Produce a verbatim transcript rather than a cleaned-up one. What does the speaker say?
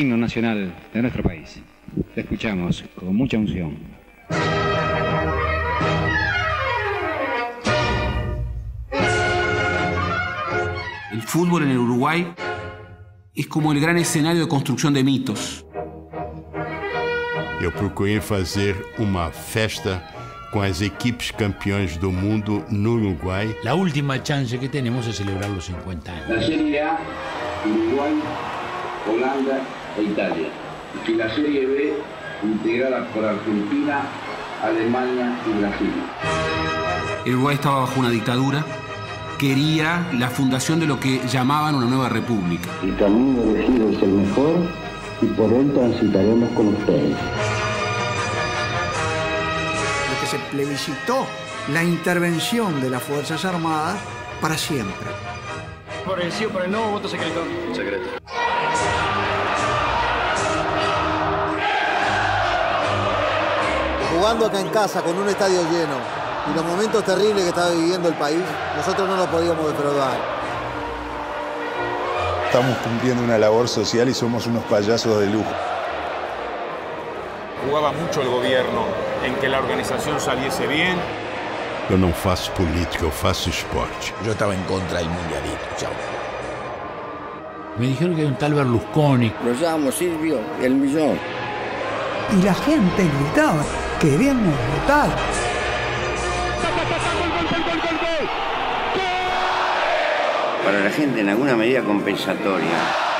himno nacional de nuestro país. Lo escuchamos con mucha unción. El fútbol en el Uruguay es como el gran escenario de construcción de mitos. Eu procurei fazer uma festa com as equipes campeões do mundo no Uruguai. La última chance que tenemos es celebrar los cincuenta años. La Serie A, Uruguay, Holanda e Italia. Y que la Serie B, integrada por Argentina, Alemania y Brasil. El Uruguay estaba bajo una dictadura. Quería la fundación de lo que llamaban una nueva república. El camino elegido es el mejor y por él transitaremos con ustedes. Lo que se plebiscitó, la intervención de las Fuerzas Armadas para siempre. Por el sí o por el no, voto secreto. Secreto. Jugando acá en casa con un estadio lleno y los momentos terribles que estaba viviendo el país, nosotros no lo podíamos defraudar. Estamos cumpliendo una labor social y somos unos payasos de lujo. Jugaba mucho el gobierno en que la organización saliese bien. Yo no hago política, yo hago deporte. Yo estaba en contra del Mundialito, chao. Me dijeron que hay un tal Berlusconi. Lo llamo Silvio, el millón. Y la gente gritaba, queremos votar. Para la gente en alguna medida compensatoria.